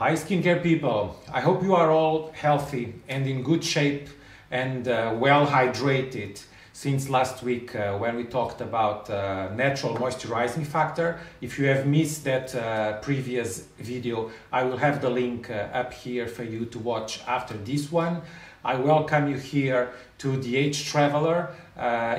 Hi skincare people, I hope you are all healthy and in good shape and well hydrated since last week when we talked about natural moisturizing factor. If you have missed that previous video, I will have the link up here for you to watch after this one. I welcome you here to The Age Traveller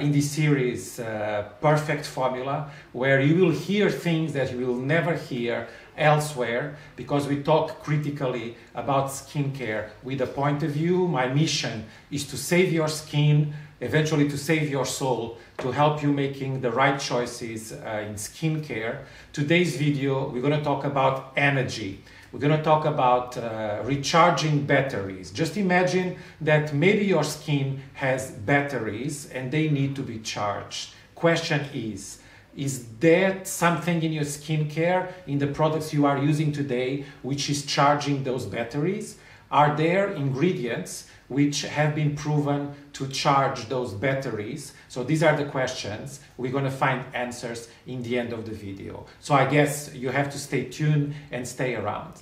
in this series Perfect Formula, where you will hear things that you will never hear elsewhere, because we talk critically about skincare with a point of view. My mission is to save your skin, eventually to save your soul, to help you making the right choices in skincare. Today's video, we're going to talk about energy. We're going to talk about recharging batteries. Just imagine that maybe your skin has batteries and they need to be charged. Question is there something in your skincare, in the products you are using today, which is charging those batteries? Are there ingredients which have been proven to charge those batteries? So these are the questions. We're going to find answers in the end of the video. So I guess you have to stay tuned and stay around.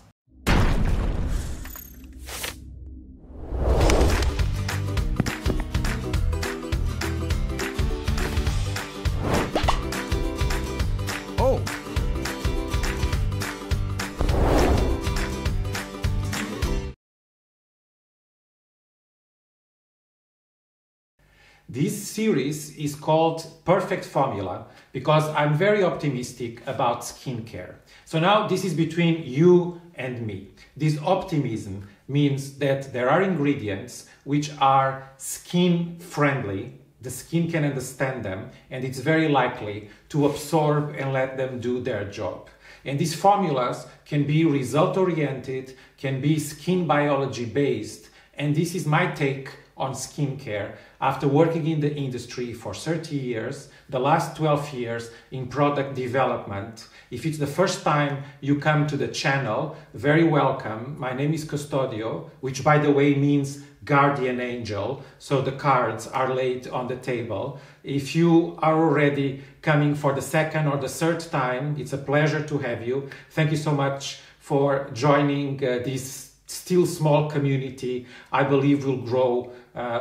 This series is called Perfect Formula because I'm very optimistic about skincare. So now this is between you and me. This optimism means that there are ingredients which are skin friendly. The skin can understand them and it's very likely to absorb and let them do their job. And these formulas can be result oriented, can be skin biology based, and this is my take on skincare after working in the industry for 30 years, the last 12 years in product development. If it's the first time you come to the channel, very welcome. My name is Custodio, which by the way means guardian angel, so the cards are laid on the table. If you are already coming for the second or the third time, it's a pleasure to have you. Thank you so much for joining this still small community. I believe will grow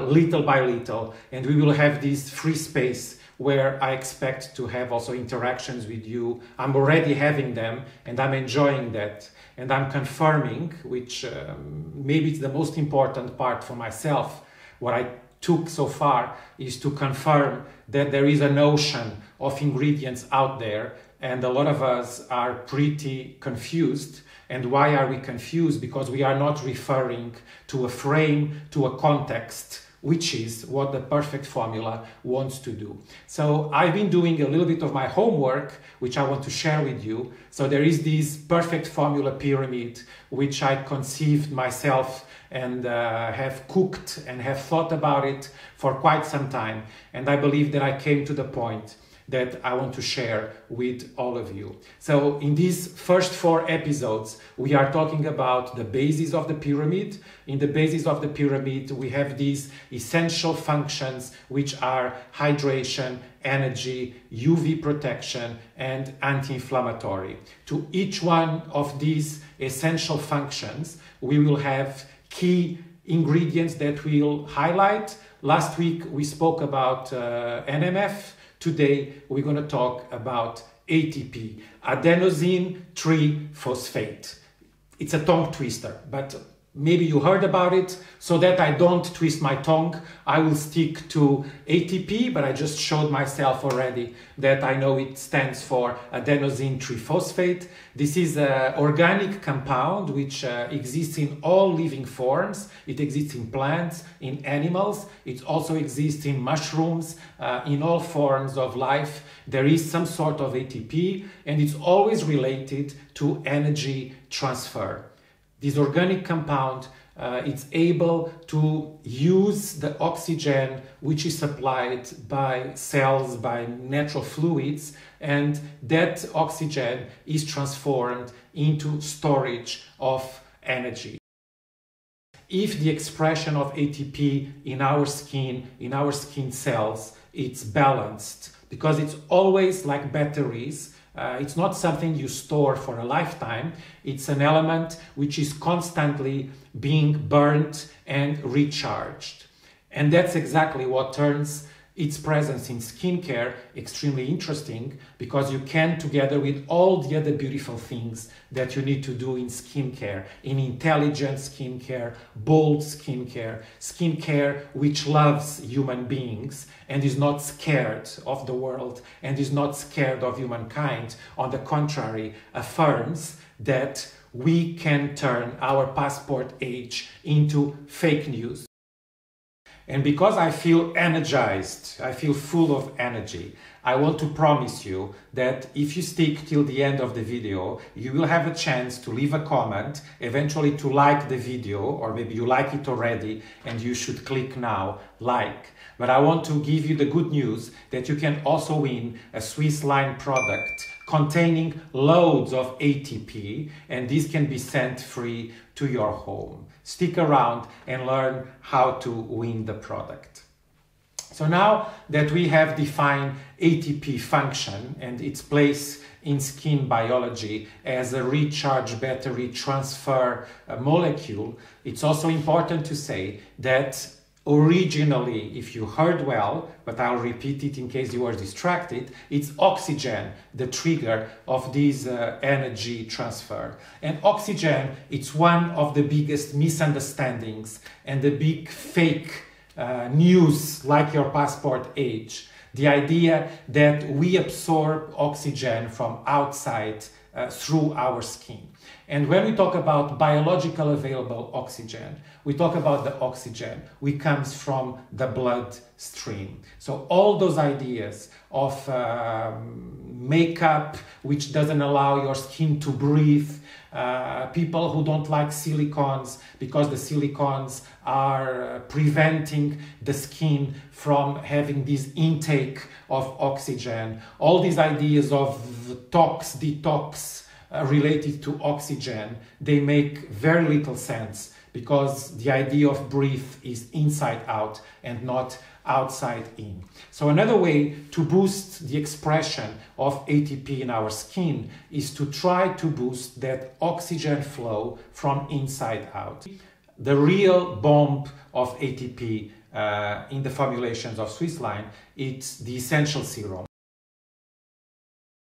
little by little, and we will have this free space where I expect to have also interactions with you. I'm already having them and I'm enjoying that, and I'm confirming, which maybe it's the most important part for myself, what I took so far is to confirm that there is an ocean of ingredients out there, and a lot of us are pretty confused. And why are we confused? Because we are not referring to a frame, to a context, which is what the perfect formula wants to do. So I've been doing a little bit of my homework, which I want to share with you. So there is this perfect formula pyramid, which I conceived myself and have cooked and have thought about it for quite some time. And I believe that I came to the point that I want to share with all of you. So in these first 4 episodes, we are talking about the basis of the pyramid. In the basis of the pyramid, we have these essential functions, which are hydration, energy, UV protection, and anti-inflammatory. To each one of these essential functions, we will have key ingredients that we'll highlight. Last week, we spoke about NMF. Today, we're going to talk about ATP, adenosine triphosphate. It's a tongue twister, but maybe you heard about it. So that I don't twist my tongue, I will stick to ATP, but I just showed myself already that I know it stands for adenosine triphosphate. This is an organic compound which exists in all living forms. It exists in plants, in animals. It also exists in mushrooms, in all forms of life. There is some sort of ATP, and it's always related to energy transfer. This organic compound, it's able to use the oxygen which is supplied by cells, by natural fluids, and that oxygen is transformed into storage of energy. If the expression of ATP in our skin cells, it's balanced, because it's always like batteries, It's not something you store for a lifetime. It's an element which is constantly being burnt and recharged. And that's exactly what turns its presence in skincare extremely interesting, because you can, together with all the other beautiful things that you need to do in skincare, in intelligent skincare, bold skincare, skincare which loves human beings and is not scared of the world and is not scared of humankind. On the contrary, affirms that we can turn our passport age into fake news. And because I feel energized, I feel full of energy, I want to promise you that if you stick till the end of the video, you will have a chance to leave a comment, eventually to like the video, or maybe you like it already and you should click now, like. But I want to give you the good news that you can also win a Swissline product containing loads of ATP, and this can be sent free to your home. Stick around and learn how to win the product. So now that we have defined ATP function and its place in skin biology as a recharge battery transfer molecule, it's also important to say that originally, if you heard well, but I'll repeat it in case you were distracted, it's oxygen, the trigger of this energy transfer. And oxygen, it's one of the biggest misunderstandings and the big fake news, like your passport age. The idea that we absorb oxygen from outside through our skin. And when we talk about biological available oxygen, we talk about the oxygen which comes from the bloodstream. So all those ideas of makeup which doesn't allow your skin to breathe, people who don't like silicones because the silicones are preventing the skin from having this intake of oxygen, all these ideas of tox, detox, related to oxygen, they make very little sense, because the idea of breath is inside out and not outside in. So another way to boost the expression of ATP in our skin is to try to boost that oxygen flow from inside out. The real bomb of ATP in the formulations of Swissline, it's the essential serum.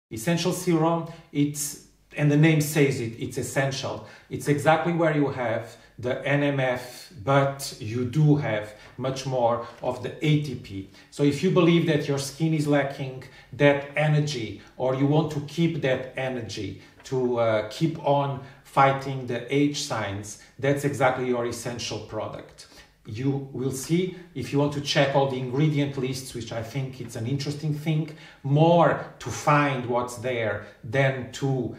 Essential serum, it's, and the name says it, it's essential. It's exactly where you have the NMF, but you do have much more of the ATP. So if you believe that your skin is lacking that energy, or you want to keep that energy to keep on fighting the age signs, that's exactly your essential product. You will see, if you want to check all the ingredient lists, which I think it's an interesting thing, more to find what's there than to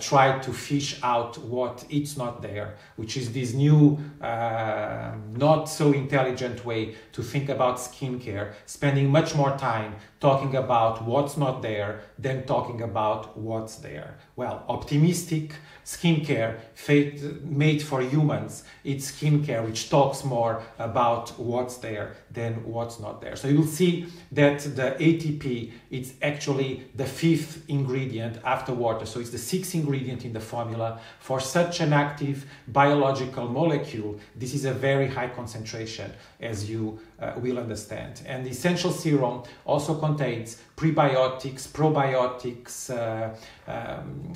try to fish out what it's not there, which is this new not so intelligent way to think about skincare, spending much more time talking about what's not there than talking about what's there. Well, optimistic skincare made for humans, it's skincare which talks more about what's there than what's not there. So you'll see that the ATP, it's actually the 5th ingredient after water. So it's the 6th ingredient in the formula. For such an active biological molecule, this is a very high concentration, as you will understand. And the essential serum also contains prebiotics, probiotics,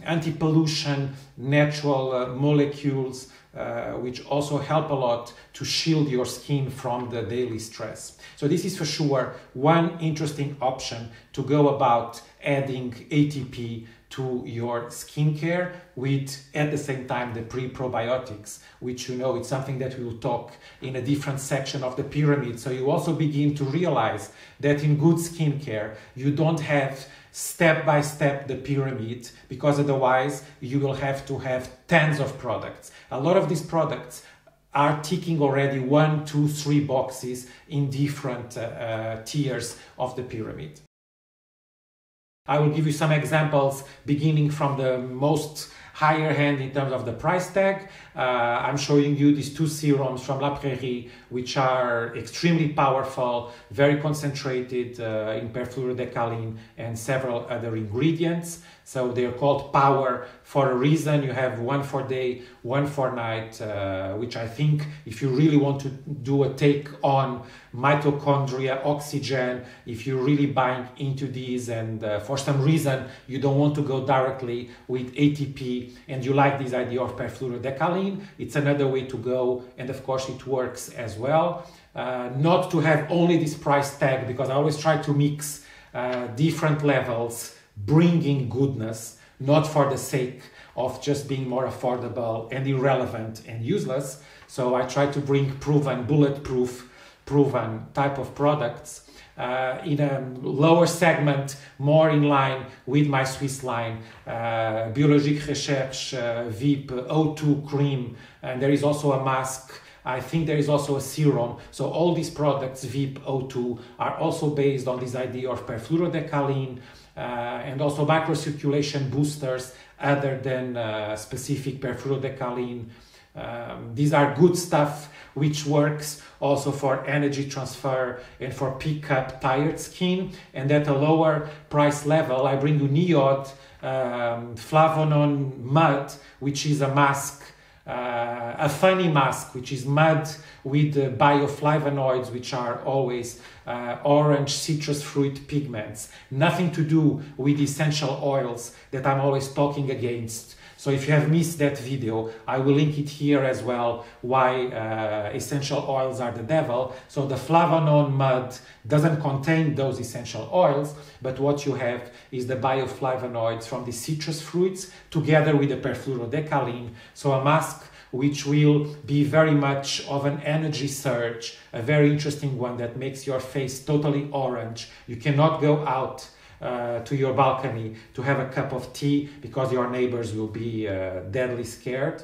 anti-pollution, natural molecules, which also help a lot to shield your skin from the daily stress. So this is for sure one interesting option to go about adding ATP to your skincare with, at the same time, the pre-probiotics, which, you know, it's something that we will talk in a different section of the pyramid. So you also begin to realize that in good skincare, you don't have step by step the pyramid, because otherwise you will have to have tons of products. A lot of these products are ticking already 1, 2, 3 boxes in different tiers of the pyramid. I will give you some examples, beginning from the most higher hand in terms of the price tag. I'm showing you these 2 serums from La Prairie, which are extremely powerful, very concentrated in perfluorodecaline and several other ingredients. So they are called power for a reason. You have one for day, one for night, which I think if you really want to do a take on mitochondria, oxygen, if you're really buying into these and for some reason you don't want to go directly with ATP and you like this idea of perfluorodecaline, it's another way to go, and of course it works as well. Not to have only this price tag, because I always try to mix different levels, bringing goodness, not for the sake of just being more affordable and irrelevant and useless. So I try to bring proven, bulletproof, proven type of products in a lower segment, more in line with my Swissline, Biologique Recherche, VIP O2 cream, and there is also a mask. I think there is also a serum. So all these products, VIP O2, are also based on this idea of perfluorodecaline, and also microcirculation boosters other than specific perfluorodecaline. These are good stuff which works also for energy transfer and for pick up tired skin. And at a lower price level, I bring you NIOD, Flavanone Mud, which is a mask, a funny mask, which is mud with bioflavonoids, which are always orange citrus fruit pigments. Nothing to do with essential oils that I'm always talking against. So if you have missed that video, I will link it here as well, why essential oils are the devil. So the Flavanone Mud doesn't contain those essential oils, but what you have is the bioflavonoids from the citrus fruits together with the perfluorodecaline. So a mask which will be very much of an energy surge, a very interesting one that makes your face totally orange. You cannot go out to your balcony to have a cup of tea because your neighbors will be deadly scared.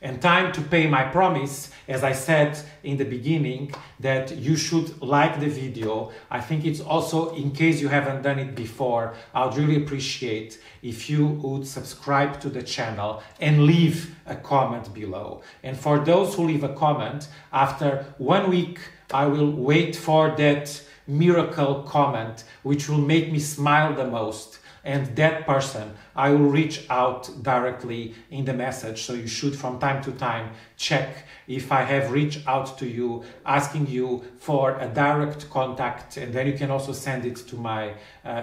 And time to pay my promise, as I said in the beginning, that you should like the video. I think it's also, in case you haven't done it before, I would really appreciate if you would subscribe to the channel and leave a comment below. And for those who leave a comment, after 1 week I will wait for that miracle comment which will make me smile the most, and that person I will reach out directly in the message. So you should from time to time check if I have reached out to you asking you for a direct contact, and then you can also send it to my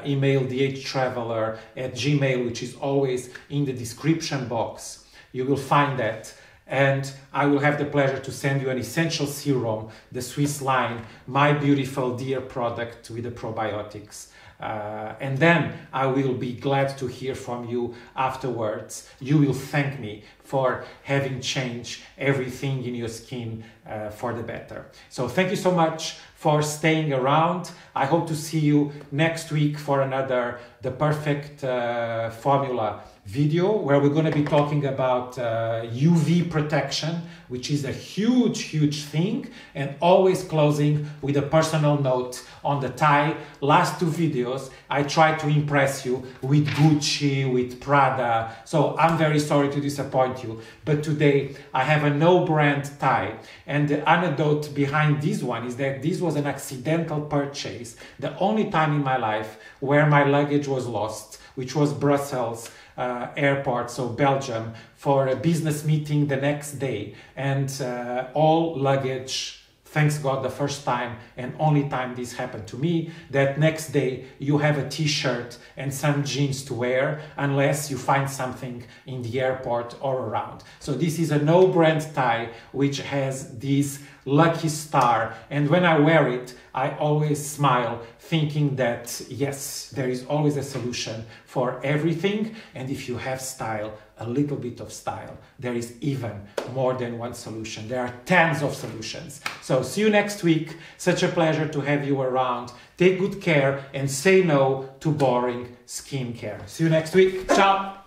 email, theagetraveller@gmail, which is always in the description box. You will find that. And I will have the pleasure to send you an essential serum, the Swissline, my beautiful dear product with the probiotics. And then I will be glad to hear from you afterwards. You will thank me for having changed everything in your skin for the better. So thank you so much for staying around. I hope to see you next week for another The Perfect Formula video, where we're going to be talking about UV protection, which is a huge, huge thing, and always closing with a personal note on the tie. Last two videos, I tried to impress you with Gucci, with Prada, so I'm very sorry to disappoint you, but today I have a no-brand tie, and the anecdote behind this one is that this was an accidental purchase, the only time in my life where my luggage was lost, which was Brussels airport, so Belgium, for a business meeting the next day, and all luggage, thanks God, the first time and only time this happened to me, that next day you have a t-shirt and some jeans to wear unless you find something in the airport or around. So this is a no-brand tie which has this lucky star, and when I wear it I always smile, thinking that yes, there is always a solution for everything, and if you have style, a little bit of style, there is even more than one solution. There are tons of solutions. So see you next week. Such a pleasure to have you around. Take good care and say no to boring skincare. See you next week. Ciao.